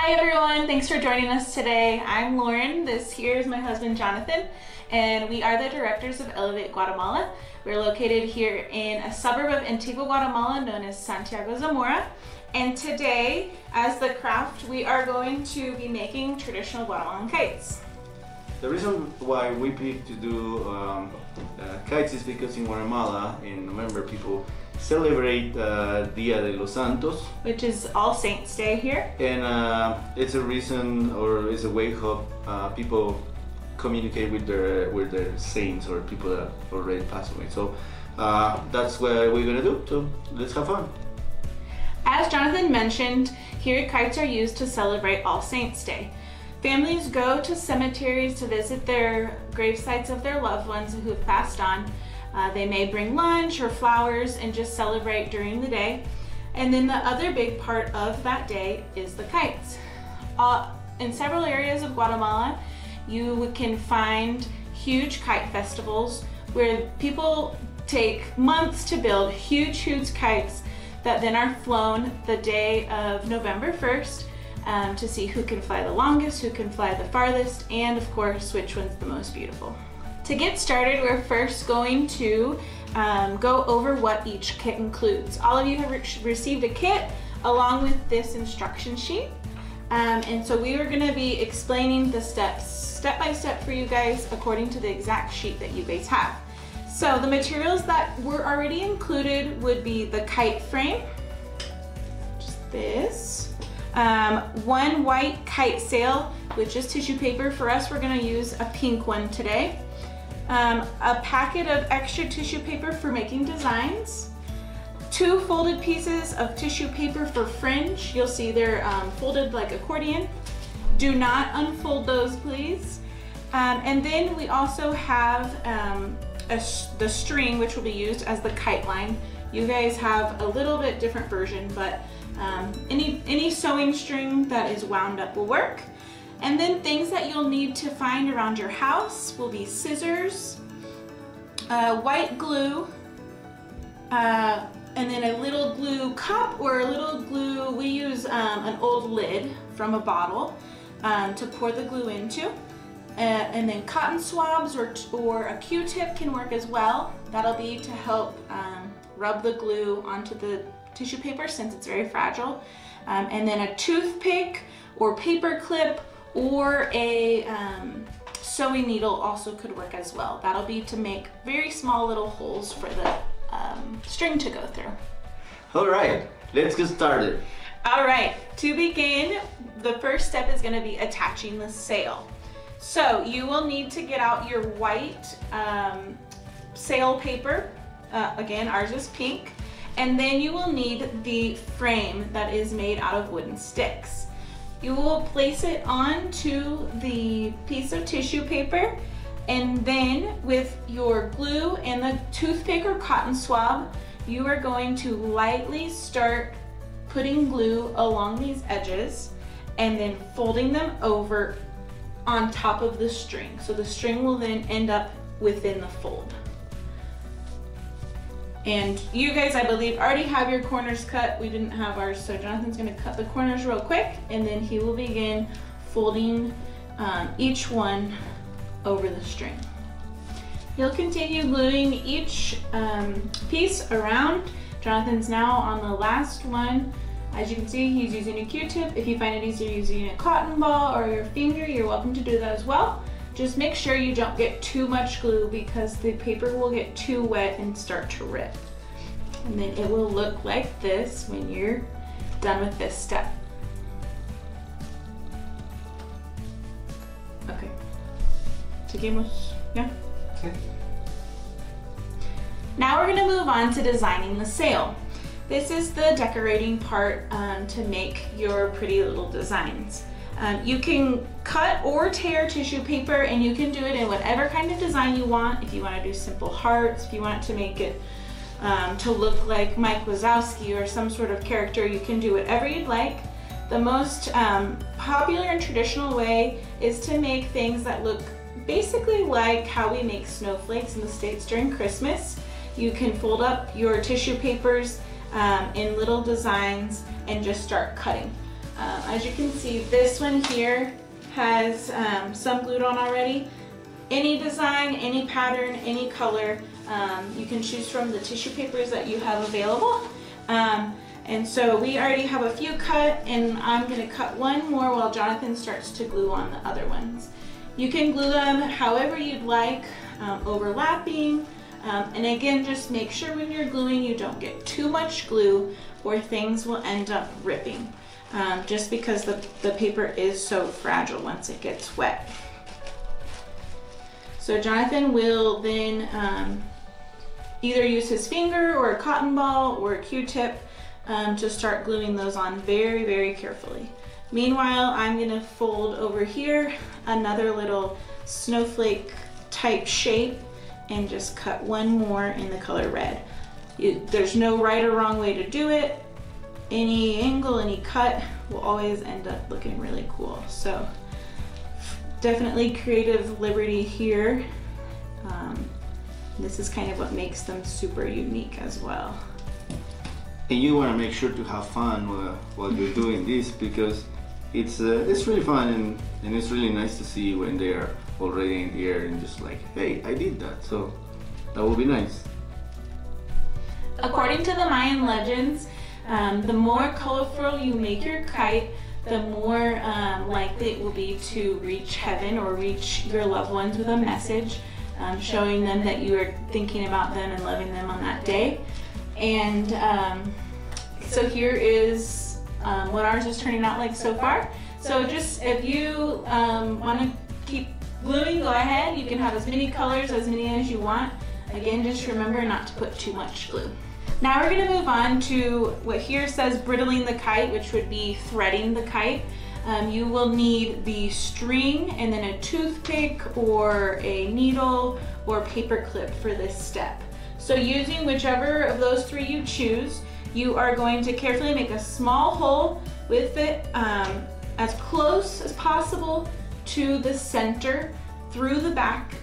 Hi everyone, thanks for joining us today. I'm Lauren, this here is my husband Jonathan, and we are the directors of Elevate Guatemala. We're located here in a suburb of Antigua, Guatemala, known as Santiago Zamora. And today, as the craft, we are going to be making traditional Guatemalan kites. The reason why we picked to do kites is because in Guatemala, in November, people celebrate Dia de los Santos, which is All Saints Day here. And it's a reason, or it's a way how people communicate with their saints or people that already passed away. So that's what we're gonna do. So let's have fun. As Jonathan mentioned, here kites are used to celebrate All Saints Day. Families go to cemeteries to visit their gravesites of their loved ones who have passed on. They may bring lunch or flowers and just celebrate during the day. And then the other big part of that day is the kites. In several areas of Guatemala, you can find huge kite festivals where people take months to build huge kites that then are flown the day of November 1st. To see who can fly the longest, who can fly the farthest, and of course, which one's the most beautiful. To get started, we're first going to go over what each kit includes. All of you have received a kit along with this instruction sheet. And so we are gonna be explaining the steps step by step for you guys according to the exact sheet that you guys have. So the materials that were already included would be the kite frame, just this. One white kite sail, which is tissue paper. For us, we're going to use a pink one today. A packet of extra tissue paper for making designs. Two folded pieces of tissue paper for fringe. You'll see they're folded like accordion. Do not unfold those, please. And then we also have the string, which will be used as the kite line. You guys have a little bit different version, but any sewing string that is wound up will work. And then things that you'll need to find around your house will be scissors, white glue, and then a little glue cup or a little glue. We use an old lid from a bottle to pour the glue into. And then cotton swabs or a Q-tip can work as well. That'll be to help rub the glue onto the tissue paper since it's very fragile, and then a toothpick or paper clip or a sewing needle also could work as well. That'll be to make very small little holes for the string to go through. All right, let's get started. All right, to begin, the first step is gonna be attaching the sail. So you will need to get out your white sail paper. Again, ours is pink. And then you will need the frame that is made out of wooden sticks. You will place it onto the piece of tissue paper, and then with your glue and the toothpick or cotton swab, you are going to lightly start putting glue along these edges and then folding them over on top of the string. So the string will then end up within the fold. And you guys, I believe, already have your corners cut. We didn't have ours, so Jonathan's gonna cut the corners real quick, and then he will begin folding each one over the string. He'll continue gluing each piece around. Jonathan's now on the last one. As you can see, he's using a Q-tip. If you find it easier using a cotton ball or your finger, you're welcome to do that as well. Just make sure you don't get too much glue because the paper will get too wet and start to rip. And then it will look like this when you're done with this step. Okay. Seguimos. Yeah? Okay. Now we're going to move on to designing the sail. This is the decorating part to make your pretty little designs. You can cut or tear tissue paper, and you can do it in whatever kind of design you want. If you want to do simple hearts, if you want to make it to look like Mike Wazowski or some sort of character, you can do whatever you'd like. The most popular and traditional way is to make things that look basically like how we make snowflakes in the States during Christmas. You can fold up your tissue papers in little designs and just start cutting. As you can see, this one here has some glued on already. Any design, any pattern, any color, you can choose from the tissue papers that you have available. And so we already have a few cut, and I'm going to cut one more while Jonathan starts to glue on the other ones. You can glue them however you'd like, overlapping, and again, just make sure when you're gluing you don't get too much glue or things will end up ripping, just because the paper is so fragile once it gets wet. So Jonathan will then either use his finger or a cotton ball or a Q-tip to start gluing those on very, very carefully. Meanwhile, I'm going to fold over here another little snowflake type shape and just cut one more in the color red. There's no right or wrong way to do it. Any angle, any cut will always end up looking really cool. So definitely creative liberty here. This is kind of what makes them super unique as well. And you want to make sure to have fun while you're doing this, because it's really fun, and it's really nice to see when they are already in the air and just like, hey, I did that, so that will be nice. According to the Mayan legends, the more colorful you make your kite, the more likely it will be to reach heaven or reach your loved ones with a message, showing them that you are thinking about them and loving them on that day. And so here is what ours is turning out like so far. So just if you want to keep gluing, go ahead. You can have as many colors, as many as you want. Again, just remember not to put too much glue. Now we're going to move on to what here says brittling the kite, which would be threading the kite. You will need the string and then a toothpick or a needle or paper clip for this step. So using whichever of those three you choose, you are going to carefully make a small hole with it as close as possible to the center, through the back,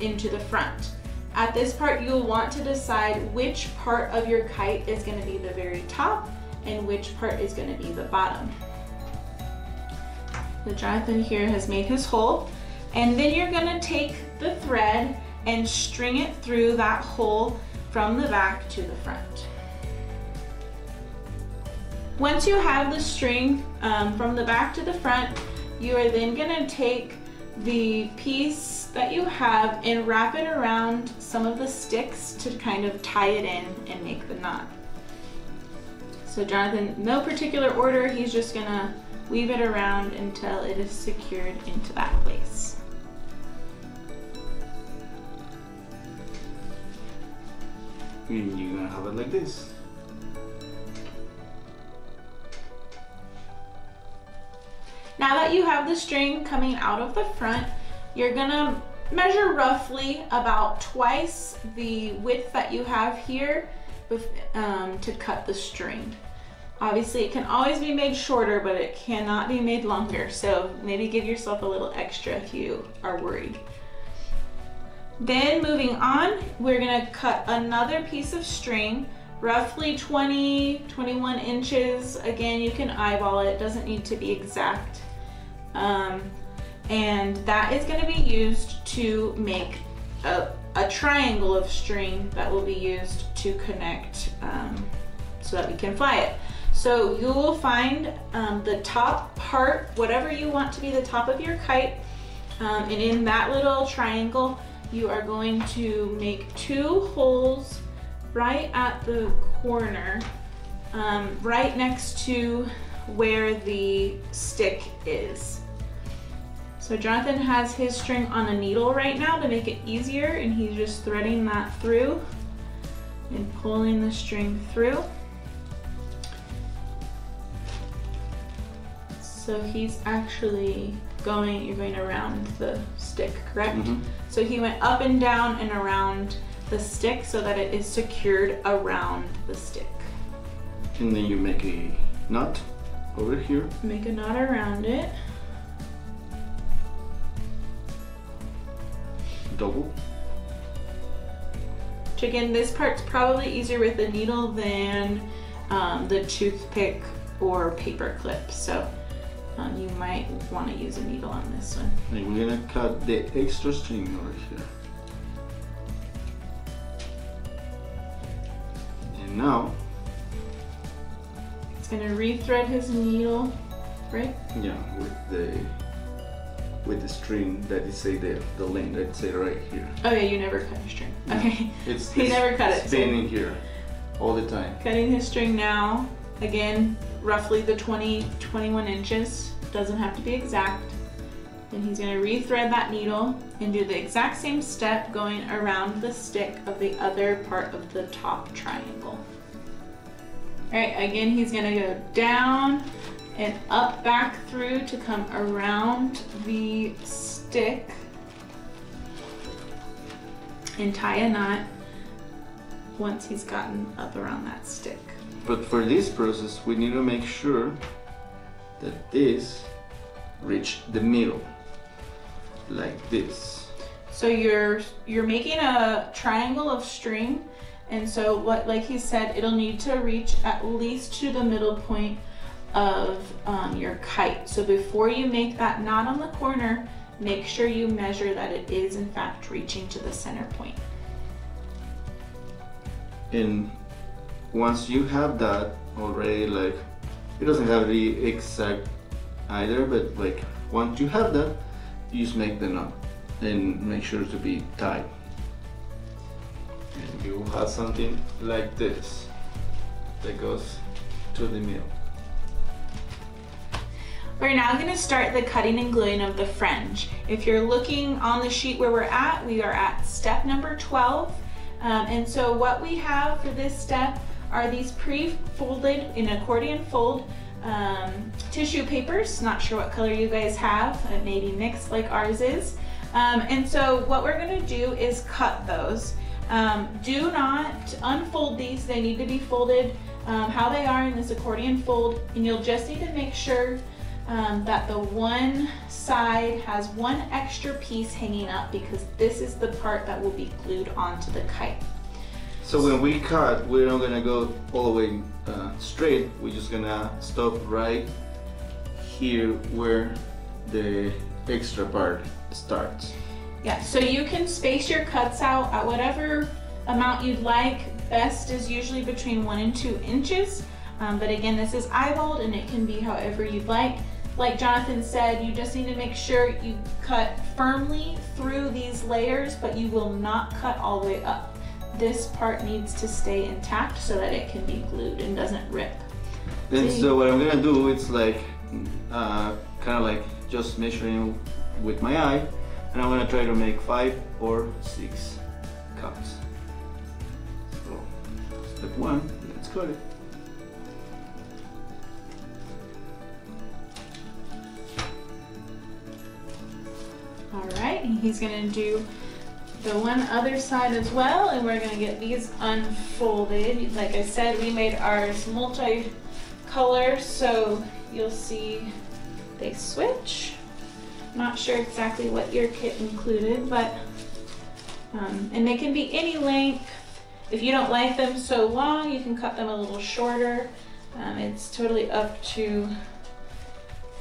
into the front. At this part, you'll want to decide which part of your kite is going to be the very top and which part is going to be the bottom. So Jonathan here has made his hole, and then you're going to take the thread and string it through that hole from the back to the front. Once you have the string from the back to the front, you are then going to take the piece that you have and wrap it around some of the sticks to kind of tie it in and make the knot. So Jonathan, no particular order, he's just going to weave it around until it is secured into that place. And you're gonna have it like this. Now that you have the string coming out of the front, you're gonna measure roughly about twice the width that you have here to cut the string. Obviously, it can always be made shorter, but it cannot be made longer, so maybe give yourself a little extra if you are worried. Then moving on, we're going to cut another piece of string, roughly 20, 21 inches. Again, you can eyeball it, doesn't need to be exact. And that is going to be used to make a triangle of string that will be used to connect so that we can fly it. So you will find the top part, whatever you want to be the top of your kite, and in that little triangle, you are going to make two holes right at the corner, right next to where the stick is. So Jonathan has his string on a needle right now to make it easier, and he's just threading that through and pulling the string through. So he's actually going, you're going around the stick, correct? Mm-hmm. So he went up and down and around the stick so that it is secured around the stick. And then you make a knot over here. Make a knot around it. Double. Which again, this part's probably easier with the needle than the toothpick or paper clip. So You might want to use a needle on this one. And we're going to cut the extra string over here. And now it's going to rethread his needle, right? Yeah, with the string that is, say, the length that's, say, right here. Oh yeah, you never cut your string. No. Okay. He never cut it. Spinning so. Here all the time. Cutting his string now, again, roughly the 21 inches. Doesn't have to be exact. Then he's gonna rethread that needle and do the exact same step going around the stick of the other part of the top triangle. All right, again, he's gonna go down and up back through to come around the stick and tie a knot once he's gotten up around that stick. But for this process, we need to make sure that this reaches the middle, like this. So you're making a triangle of string, and so what, like he said, it'll need to reach at least to the middle point of your kite. So before you make that knot on the corner, make sure you measure that it is in fact reaching to the center point. And once you have that already, like, it doesn't have to be exact either, but like once you have that, you just make the knot and make sure to be tight. And you will have something like this that goes to the middle. We're now going to start the cutting and gluing of the fringe. If you're looking on the sheet where we're at, we are at step number 12. And so what we have for this step are these pre-folded in accordion fold tissue papers. Not sure what color you guys have. It may be mixed like ours is. And so what we're going to do is cut those. Do not unfold these. They need to be folded how they are in this accordion fold. And you'll just need to make sure that the one side has one extra piece hanging up, because this is the part that will be glued onto the kite. So when we cut, we're not gonna go all the way straight. We're just gonna stop right here where the extra part starts. Yeah, so you can space your cuts out at whatever amount you'd like. Best is usually between 1 and 2 inches. But again, this is eyeballed and it can be however you'd like. Like Jonathan said, you just need to make sure you cut firmly through these layers, but you will not cut all the way up. This part needs to stay intact so that it can be glued and doesn't rip. And so what I'm gonna do is like, kind of like just measuring with my eye, and I'm gonna try to make 5 or 6 cuts. So, step 1, let's cut it. All right, he's gonna do the one other side as well, and we're gonna get these unfolded. Like I said, we made ours multi-color, so you'll see they switch. Not sure exactly what your kit included, but, and they can be any length. If you don't like them so long, you can cut them a little shorter. It's totally up to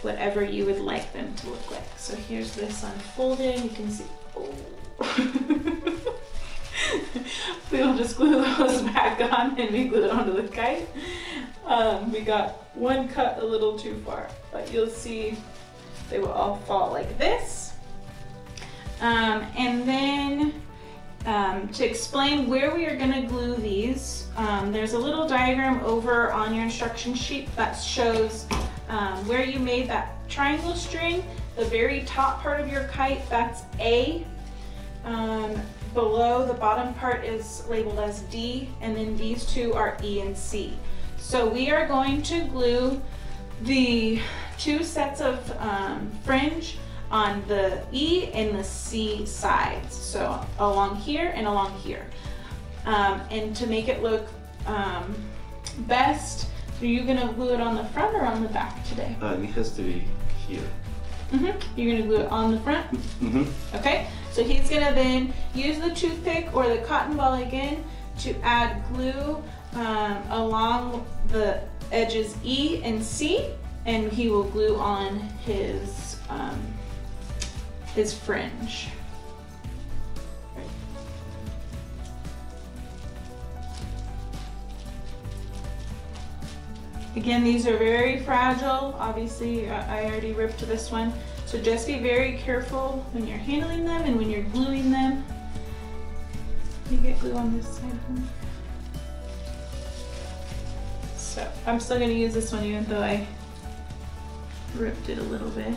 whatever you would like them to look like. So here's this unfolded, you can see, oh. We'll just glue those back on and we glue it onto the kite. We got one cut a little too far, but you'll see they will all fall like this. And then to explain where we are gonna glue these, there's a little diagram over on your instruction sheet that shows where you made that triangle string, the very top part of your kite, that's A. Below, the bottom part is labeled as D, and then these two are E and C. So we are going to glue the two sets of fringe on the E and the C sides. So along here and along here. And to make it look best, are you gonna glue it on the front or on the back today? It has to be here. Mm-hmm. You're gonna glue it on the front? Mm-hmm. Okay, so he's gonna then use the toothpick or the cotton ball again to add glue along the edges E and C. and he will glue on his fringe. Again, these are very fragile. Obviously, I already ripped this one. So just be very careful when you're handling them and when you're gluing them. You get glue on this side. So I'm still gonna use this one even though I ripped it a little bit.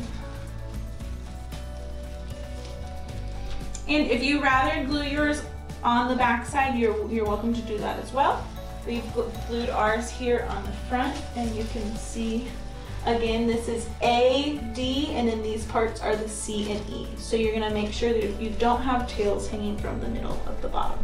And if you rather glue yours on the back side, you're welcome to do that as well. We've glued ours here on the front, and you can see, again, this is A, D, and then these parts are the C and E. So you're gonna make sure that you don't have tails hanging from the middle of the bottom.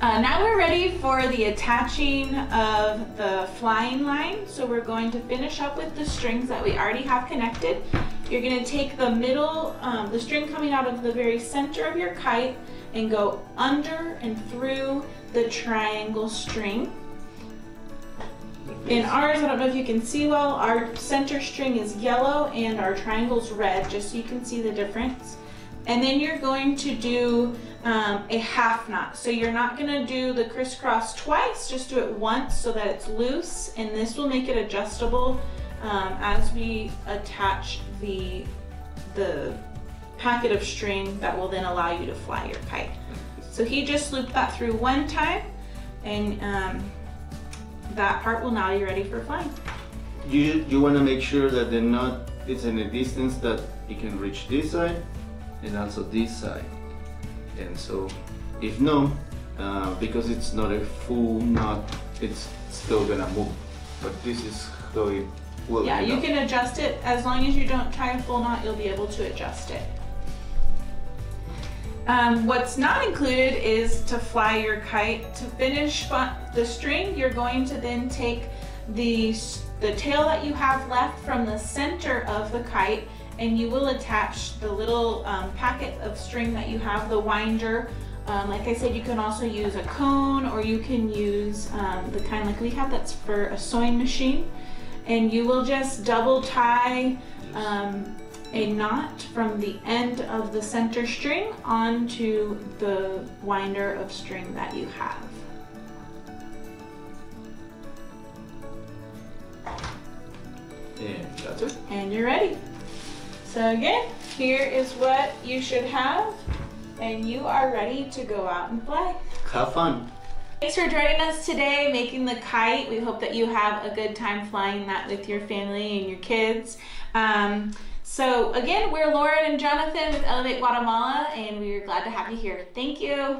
Now we're ready for the attaching of the flying line. So we're going to finish up with the strings that we already have connected. You're gonna take the middle, the string coming out of the very center of your kite, and go under and through the triangle string. In ours, I don't know if you can see well, our center string is yellow and our triangle's red, just so you can see the difference. And then you're going to do a half knot. So you're not gonna do the crisscross twice, just do it once so that it's loose, and this will make it adjustable as we attach the packet of string that will then allow you to fly your kite. So he just looped that through one time, and that part will now be ready for flying. You want to make sure that the knot is in a distance that you can reach this side and also this side. And so if no, because it's not a full knot, it's still gonna move. But this is how it will. Yeah, you can adjust it. As long as you don't tie a full knot, you'll be able to adjust it. What's not included is to fly your kite. To finish the string, you're going to then take the tail that you have left from the center of the kite, and you will attach the little packet of string that you have, the winder. Like I said, you can also use a cone, or you can use the kind like we have that's for a sewing machine. And you will just double tie a knot from the end of the center string onto the winder of string that you have. And that's it. And you're ready. So again, here is what you should have, and you are ready to go out and play. Have fun. Thanks for joining us today making the kite. We hope that you have a good time flying that with your family and your kids. So again, we're Lauren and Jonathan with Elevate Guatemala, and we are glad to have you here. Thank you.